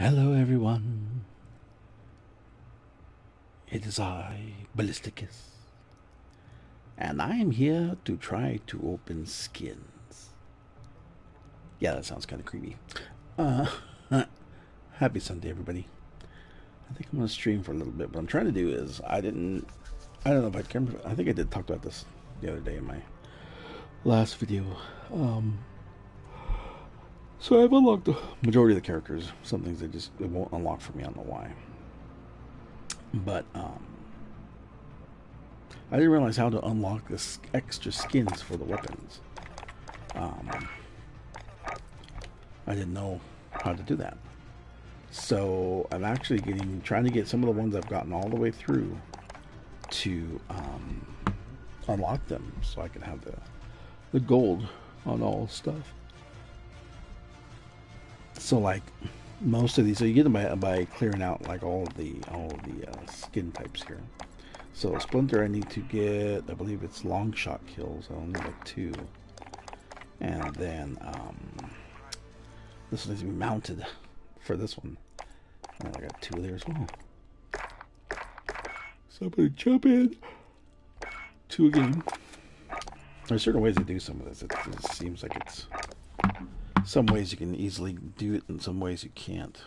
Hello everyone, it is I, Ballistickiss, and I am here to try to open skins. Yeah, that sounds kind of creepy. Happy Sunday everybody. I think I'm going to stream for a little bit. What I'm trying to do is, I don't know if I can, I think I did talk about this the other day in my last video. So I've unlocked the majority of the characters. Some things it won't unlock for me, I don't know why. But I didn't realize how to unlock the extra skins for the weapons. I didn't know how to do that. So I'm actually trying to get some of the ones I've gotten all the way through to unlock them, so I can have the gold on all stuff. So like most of these, so you get them by clearing out like all of the skin types here. So Splinter, I need to get, I believe it's long shot kills. I only got 2, and then this one needs to be mounted for this one. And I got 2 there as well. So I'm gonna jump in to a game. There's certain ways to do some of this. It seems like it's. Some ways you can easily do it, and some ways you can't.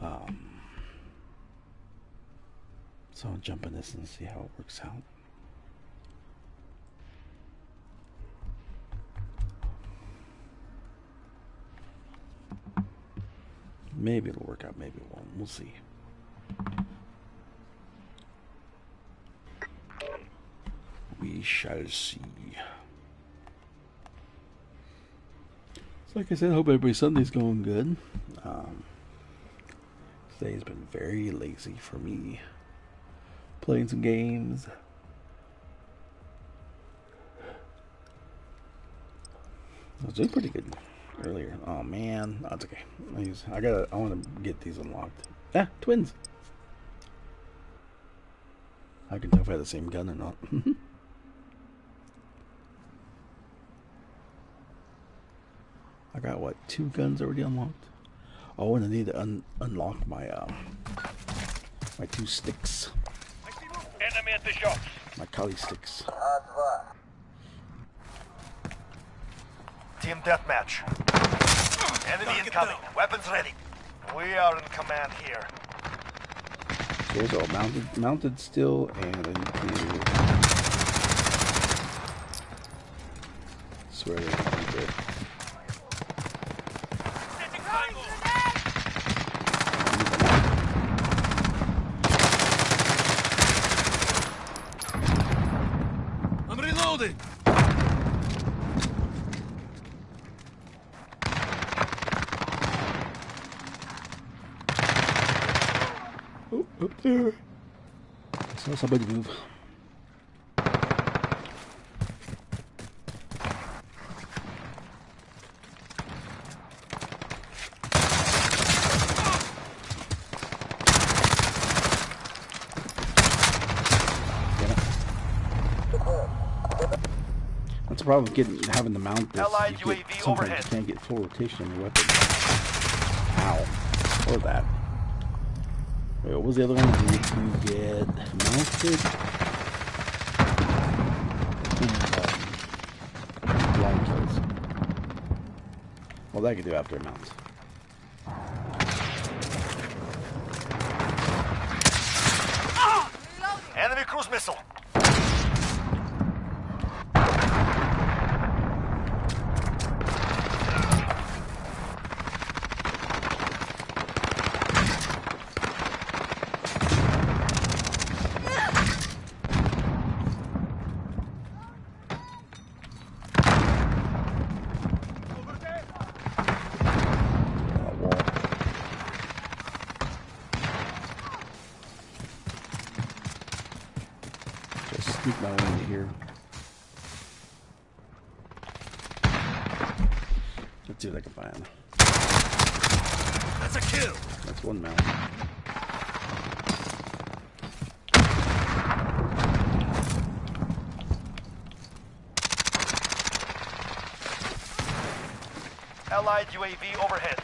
So I'll jump in this and see how it works out. Maybe it'll work out, maybe it won't. We'll see. We shall see. Like I said, I hope every Sunday's going good. Today's been very lazy for me. Playing some games. I was doing pretty good earlier. Oh man, that's okay. I want to get these unlocked. Ah, twins. I can tell if I had the same gun or not. I got what, 2 guns already unlocked? Oh, and I need to unlock my my 2 sticks. Enemy at the shops. My Kali sticks. Team deathmatch. Enemy incoming. Weapons ready. We are in command here. So those are all mounted still, and I swear they're not good. Up there. I saw somebody move. That's the problem with having to mount this. Sometimes you can't get full rotation on your weapon. Ow. Or that. Wait, what was the other one? I need to get mounted. Long kills. Well, that I could do after it mounts. Enemy cruise missile. Keep my way into here. Let's see what I can find. That's a kill. That's one mount. Allied UAV overhead.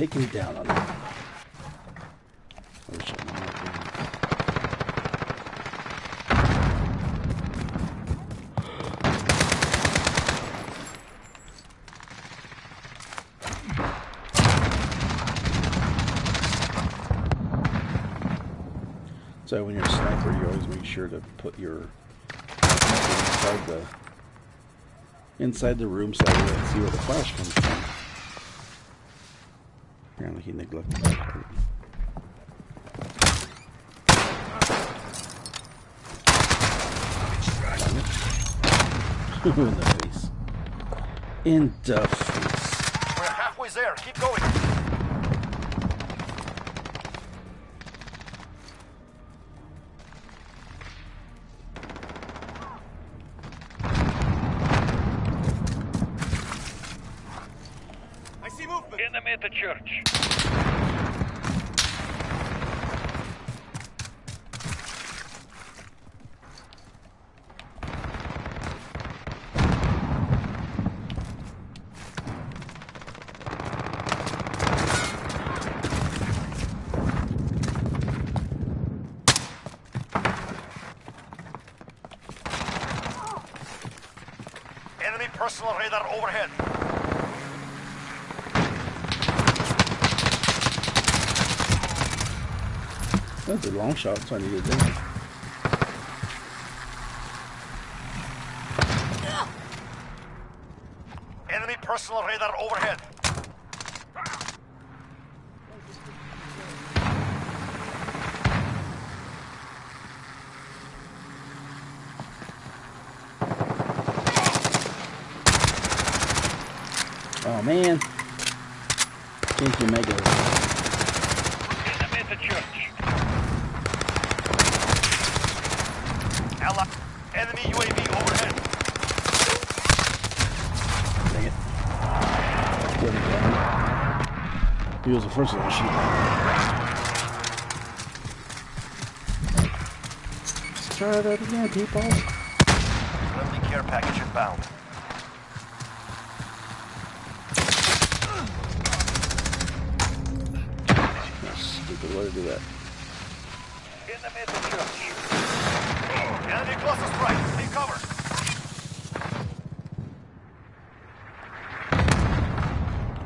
take me down on that. So when you're a sniper, you always make sure to put your inside the room so you can see where the flash comes from. Apparently he neglected that. In the face. In the face. We're halfway there. Keep going. Enemy at the church. Enemy personal radar overhead. That's a long shot, trying to get down. Enemy personal radar overhead. Oh man. Thank you, Mega. Enemy at the church. Enemy UAV overhead. Dang it. He was the first one to shoot. Let's try that again, people. Friendly care package inbound. That's stupid. Why did I do that? In the middle of the church. Enemy cluster strike. Take cover.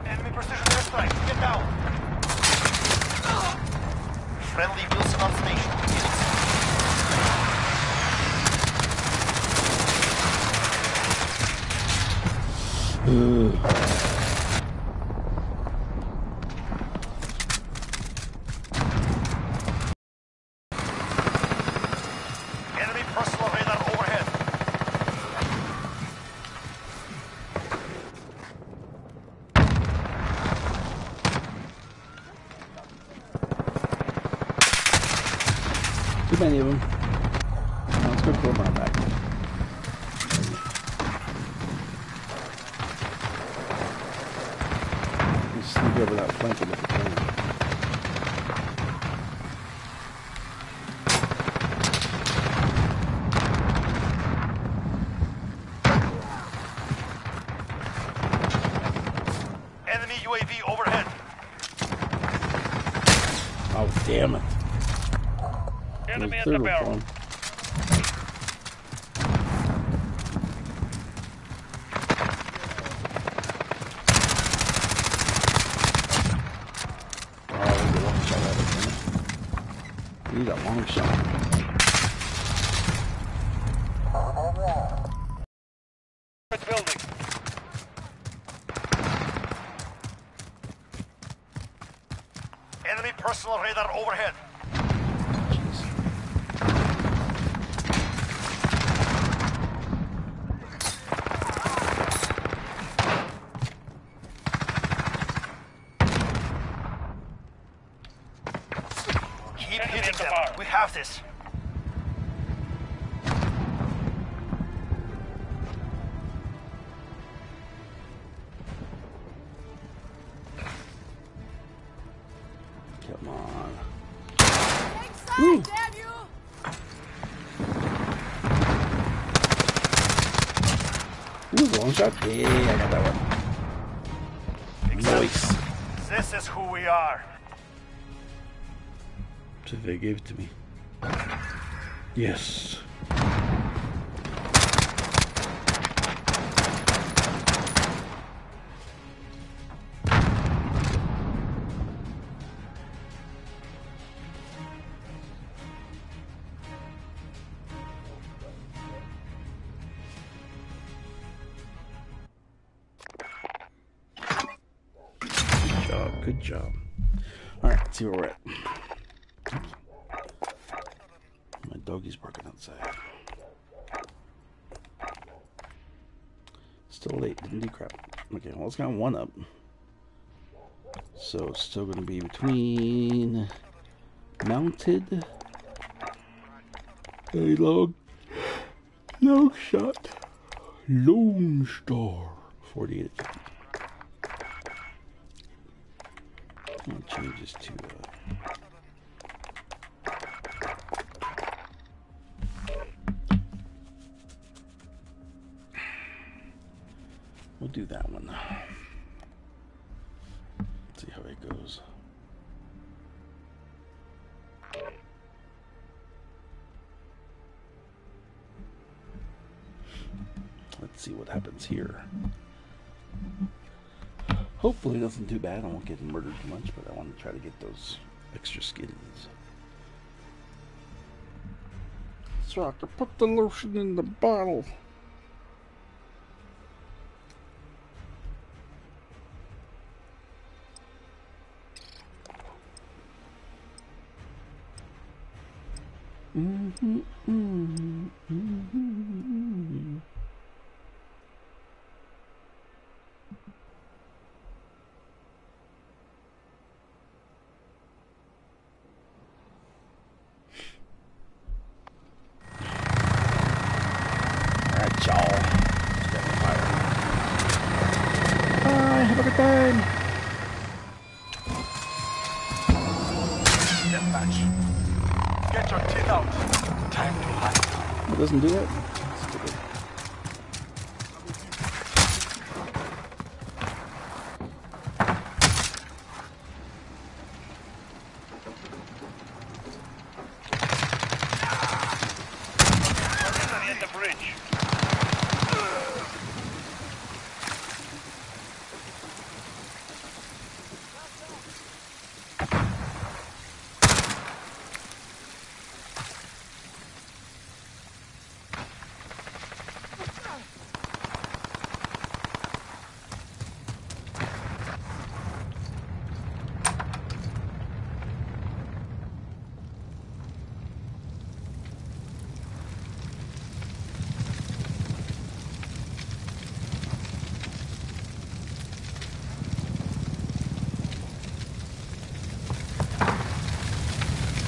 Enemy precision airstrike. Get down. Friendly Wilson on station. Too many of them. No, let's go pull them out back. Let's sneak over that flank and look at them. Enemy UAV overhead. Oh, damn it. Enemy at the barrel. Oh, we need a long shot at it. We need a long shot. Enemy personal radar overhead. We have this. Come on. Ooh. Ooh, long shot. Yeah, I got that one. Nice. This is who we are. So they gave it to me. Yes. Good job. Alright, let's see where we're at. My doggy's barking outside. Still late, didn't do crap. Okay, well it's got one up. So it's still gonna be between mounted a long shot. Lone Star 48. I'll change this to we'll do that one. Let's see how it goes. Let's see what happens here. Hopefully nothing too bad. I won't get murdered too much, but I want to try to get those extra skins. So I can put the lotion in the bottle. Do it.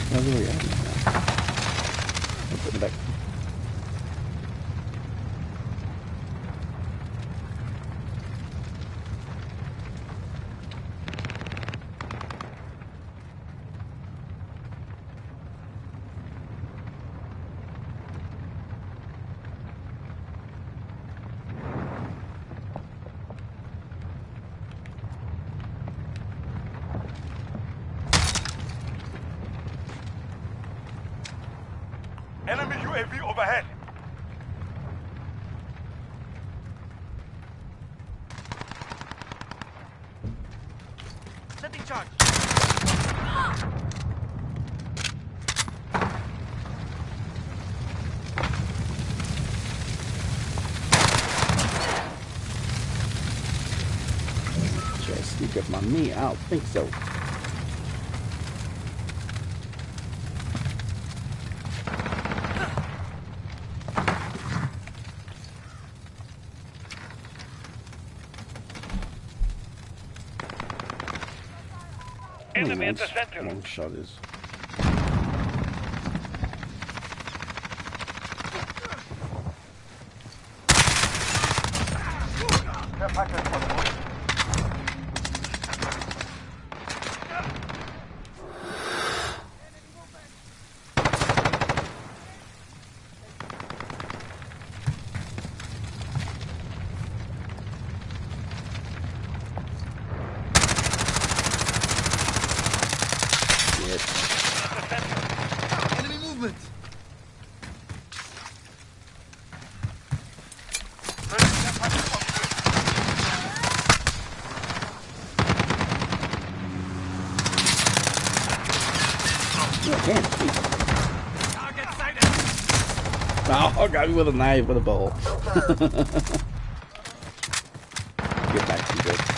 There we go. I'll put it back. Enemy UAV overhead. Setting charge. Should I sneak up on me? I don't think so. Nice. Long shot is. Damn, jeez. Target sighted. Oh, I got me with a knife, with a bowl. Get back to you, bitch.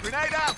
Grenade out!